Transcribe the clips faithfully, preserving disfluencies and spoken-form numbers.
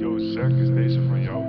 yooZech is deze van jou.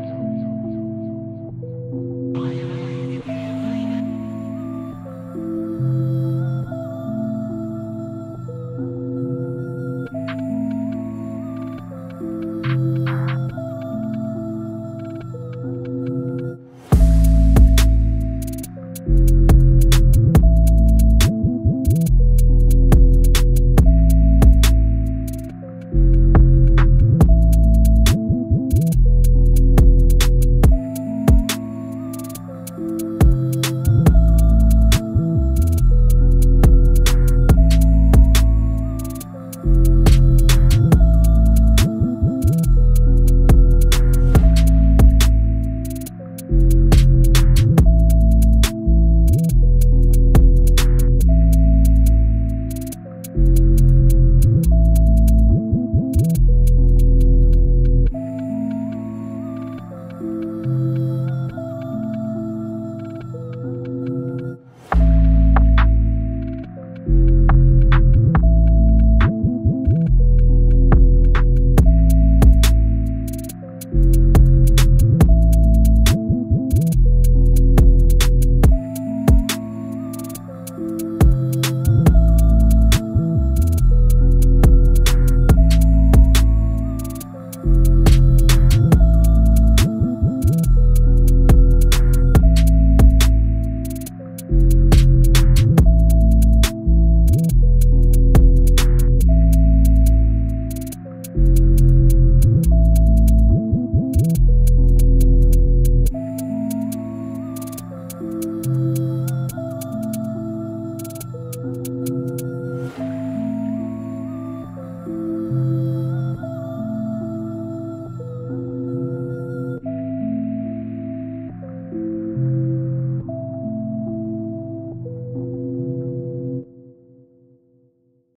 Thank you.